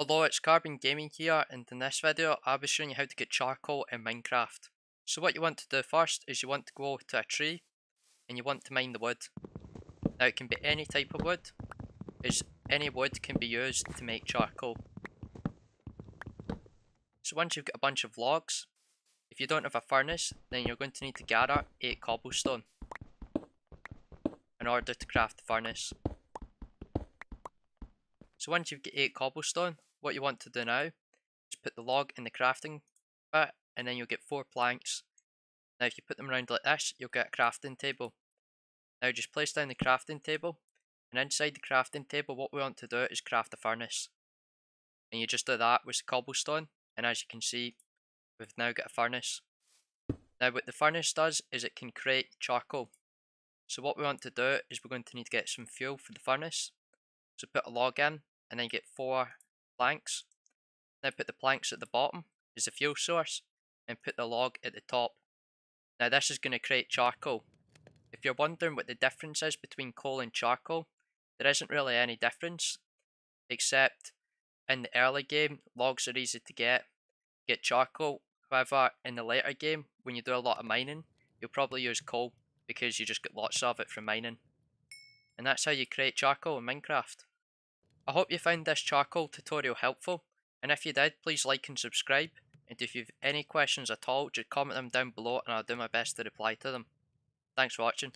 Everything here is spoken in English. Hello, it's Carbon Gaming here, and in this video I'll be showing you how to get charcoal in Minecraft. So what you want to do first is you want to go to a tree and you want to mine the wood. Now it can be any type of wood, as any wood can be used to make charcoal. So once you've got a bunch of logs, if you don't have a furnace then you're going to need to gather 8 cobblestone in order to craft the furnace. So once you've got 8 cobblestone, what you want to do now is put the log in the crafting bit and then you'll get 4 planks. Now if you put them around like this, you'll get a crafting table. Now just place down the crafting table, and inside the crafting table what we want to do is craft a furnace. And you just do that with the cobblestone, and as you can see we've now got a furnace. Now what the furnace does is it can create charcoal. So what we want to do is we're going to need to get some fuel for the furnace. So put a log in and then get 4 planks. Now put the planks at the bottom as the fuel source and put the log at the top. Now this is going to create charcoal. If you're wondering what the difference is between coal and charcoal, there isn't really any difference, except in the early game logs are easy to get charcoal. However, in the later game when you do a lot of mining you'll probably use coal because you just get lots of it from mining. And that's how you create charcoal in Minecraft. I hope you found this charcoal tutorial helpful, and if you did please like and subscribe, and if you've any questions at all just comment them down below and I'll do my best to reply to them. Thanks for watching.